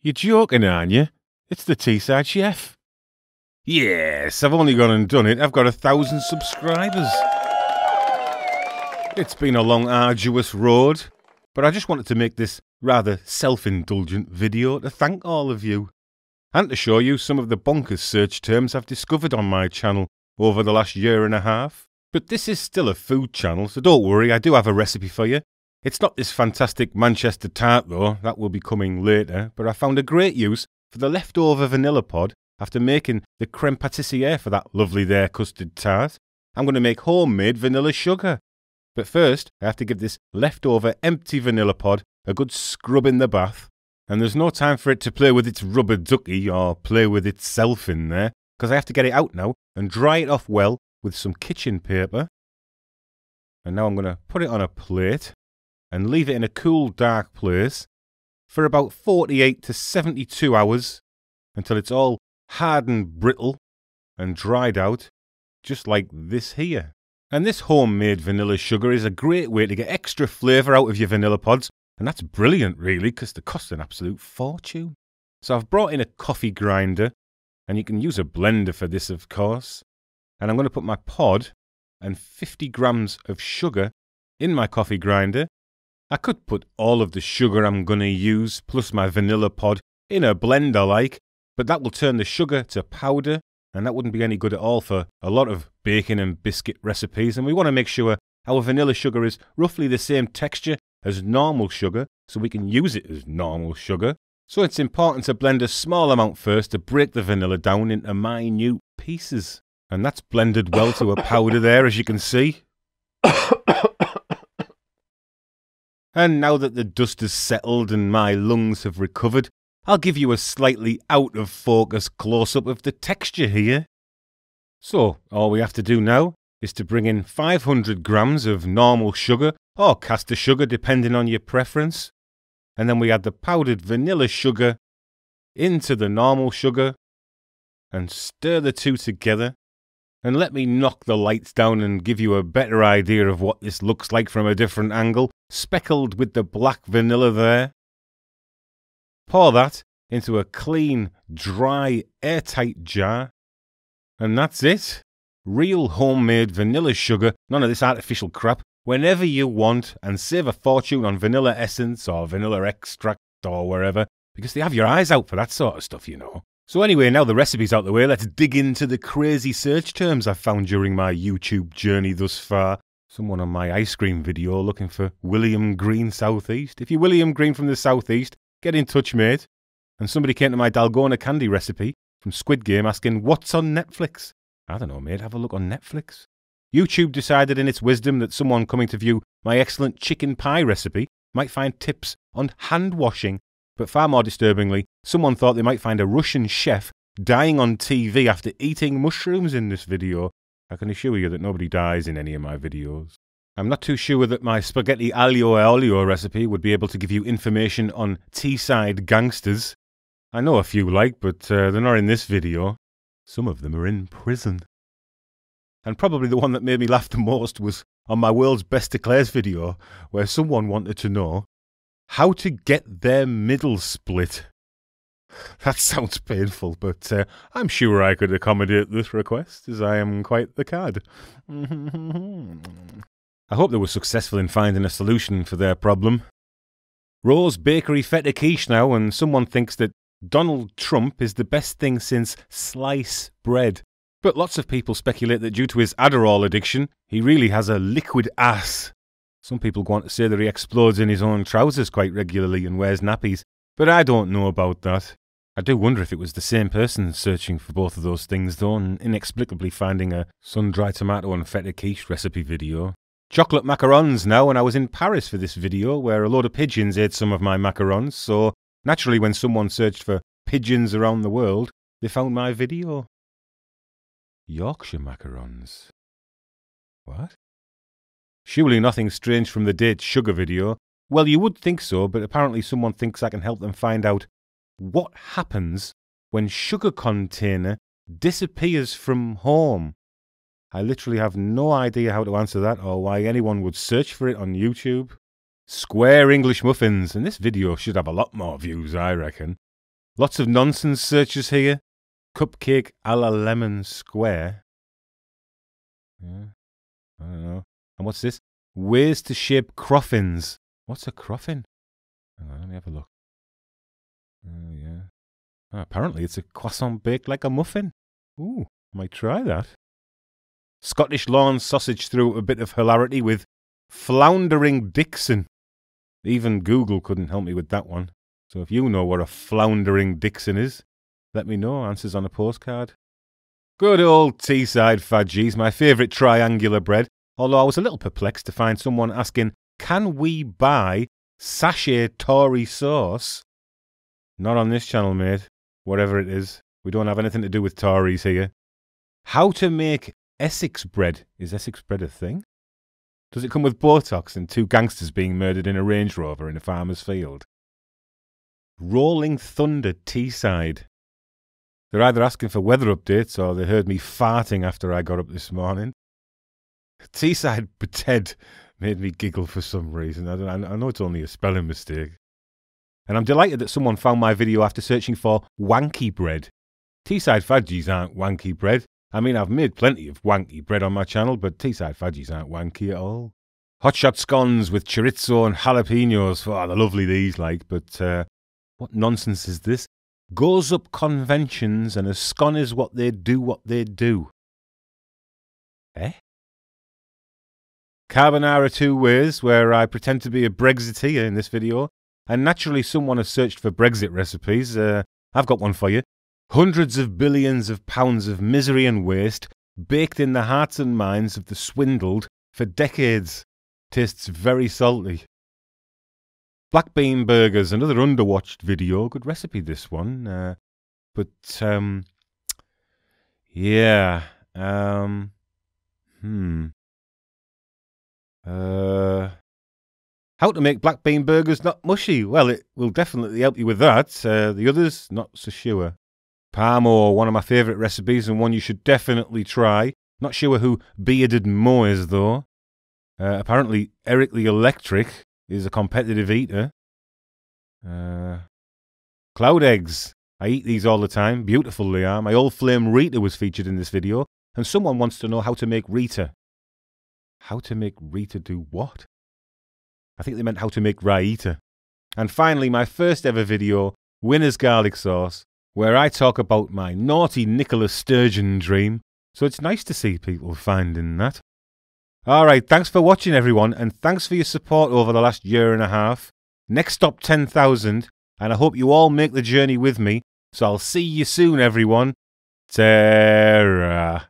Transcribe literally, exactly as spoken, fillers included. You're joking, aren't you? It's the Teesside Chef. Yes, I've only gone and done it. I've got a thousand subscribers. It's been a long, arduous road, but I just wanted to make this rather self-indulgent video to thank all of you, and to show you some of the bonkers search terms I've discovered on my channel over the last year and a half. But this is still a food channel, so don't worry, I do have a recipe for you. It's not this fantastic Manchester tart though, that will be coming later, but I found a great use for the leftover vanilla pod after making the creme pâtissière for that lovely there custard tart. I'm going to make homemade vanilla sugar. But first, I have to give this leftover empty vanilla pod a good scrub in the bath. And there's no time for it to play with its rubber ducky or play with itself in there, because I have to get it out now and dry it off well with some kitchen paper. And now I'm going to put it on a plate and leave it in a cool, dark place for about forty-eight to seventy-two hours until it's all hardened, brittle and dried out, just like this here. And this homemade vanilla sugar is a great way to get extra flavour out of your vanilla pods. And that's brilliant, really, because they cost an absolute fortune. So I've brought in a coffee grinder, and you can use a blender for this, of course. And I'm going to put my pod and fifty grams of sugar in my coffee grinder. I could put all of the sugar I'm going to use, plus my vanilla pod, in a blender like, but that will turn the sugar to powder, and that wouldn't be any good at all for a lot of bacon and biscuit recipes. And we want to make sure our vanilla sugar is roughly the same texture as normal sugar, so we can use it as normal sugar. So it's important to blend a small amount first to break the vanilla down into minute pieces. And that's blended well to a powder there, as you can see. And now that the dust has settled and my lungs have recovered, I'll give you a slightly out of focus close-up of the texture here. So, all we have to do now is to bring in five hundred grams of normal sugar, or caster sugar, depending on your preference. And then we add the powdered vanilla sugar into the normal sugar, and stir the two together. And let me knock the lights down and give you a better idea of what this looks like from a different angle, speckled with the black vanilla there. Pour that into a clean, dry, airtight jar. And that's it. Real homemade vanilla sugar, none of this artificial crap, whenever you want, and save a fortune on vanilla essence or vanilla extract or wherever, because they have your eyes out for that sort of stuff, you know. So anyway, now the recipe's out the way, let's dig into the crazy search terms I've found during my YouTube journey thus far. Someone on my ice cream video looking for William Green Southeast. If you're William Green from the Southeast, get in touch, mate. And somebody came to my Dalgona candy recipe from Squid Game asking, what's on Netflix? I don't know, mate, have a look on Netflix. YouTube decided in its wisdom that someone coming to view my excellent chicken pie recipe might find tips on hand washing, but far more disturbingly, someone thought they might find a Russian chef dying on T V after eating mushrooms in this video. I can assure you that nobody dies in any of my videos. I'm not too sure that my spaghetti aglio e olio recipe would be able to give you information on Teesside gangsters. I know a few like, but uh, they're not in this video. Some of them are in prison. And probably the one that made me laugh the most was on my World's Best Declares video, where someone wanted to know how to get their middle split. That sounds painful, but uh, I'm sure I could accommodate this request, as I am quite the cad. I hope they were successful in finding a solution for their problem. Rose Bakery feta quiche now, and someone thinks that Donald Trump is the best thing since sliced bread. But lots of people speculate that due to his Adderall addiction, he really has a liquid ass. Some people go on to say that he explodes in his own trousers quite regularly and wears nappies, but I don't know about that. I do wonder if it was the same person searching for both of those things though, and inexplicably finding a sun-dried tomato and feta quiche recipe video. Chocolate macarons now, and I was in Paris for this video where a load of pigeons ate some of my macarons, so naturally when someone searched for pigeons around the world, they found my video. Yorkshire macarons. What? Surely nothing strange from the date sugar video. Well, you would think so, but apparently someone thinks I can help them find out what happens when sugar container disappears from home. I literally have no idea how to answer that or why anyone would search for it on YouTube. Square English muffins, and this video should have a lot more views, I reckon. Lots of nonsense searches here. Cupcake a la lemon square. Yeah, I don't know. And what's this? Ways to shape croffins. What's a croffin? Hang on, let me have a look. Oh, yeah. Oh, apparently it's a croissant baked like a muffin. Ooh, might try that. Scottish lawn sausage threw a bit of hilarity with floundering Dixon. Even Google couldn't help me with that one. So if you know what a floundering Dixon is, let me know. Answers on a postcard. Good old Teesside Fudgies, my favourite triangular bread. Although I was a little perplexed to find someone asking, can we buy sachet Tory sauce? Not on this channel, mate. Whatever it is. We don't have anything to do with Tories here. How to make Essex bread. Is Essex bread a thing? Does it come with Botox and two gangsters being murdered in a Range Rover in a farmer's field? Rolling Thunder Teesside. They're either asking for weather updates or they heard me farting after I got up this morning. Teesside potted made me giggle for some reason. I, don't, I know it's only a spelling mistake. And I'm delighted that someone found my video after searching for wanky bread. Teesside Fudgies aren't wanky bread. I mean, I've made plenty of wanky bread on my channel, but Teesside Fudgies aren't wanky at all. Hotshot scones with chorizo and jalapenos. Oh, they're lovely these, like, but uh, what nonsense is this? Goes up conventions and a scone is what they do what they do. Eh? Carbonara two ways, where I pretend to be a Brexiteer in this video. And naturally, someone has searched for Brexit recipes. Uh, I've got one for you. Hundreds of billions of pounds of misery and waste baked in the hearts and minds of the swindled for decades. Tastes very salty. Black bean burgers, another underwatched video. Good recipe, this one. Uh, but, um, yeah. Um, hmm. Uh... How to make black bean burgers not mushy. Well, it will definitely help you with that. Uh, the others, not so sure. Parmo, one of my favourite recipes and one you should definitely try. Not sure who Bearded Mo is, though. Uh, apparently, Eric the Electric is a competitive eater. Uh, cloud eggs. I eat these all the time. Beautiful they are. My old flame Rita was featured in this video. And someone wants to know how to make Rita. How to make Rita do what? I think they meant how to make Raita. And finally, my first ever video, Winner's Garlic Sauce, where I talk about my naughty Nicola Sturgeon dream. So it's nice to see people finding that. Alright, thanks for watching everyone, and thanks for your support over the last year and a half. Next stop ten thousand, and I hope you all make the journey with me. So I'll see you soon everyone. Ta-ra.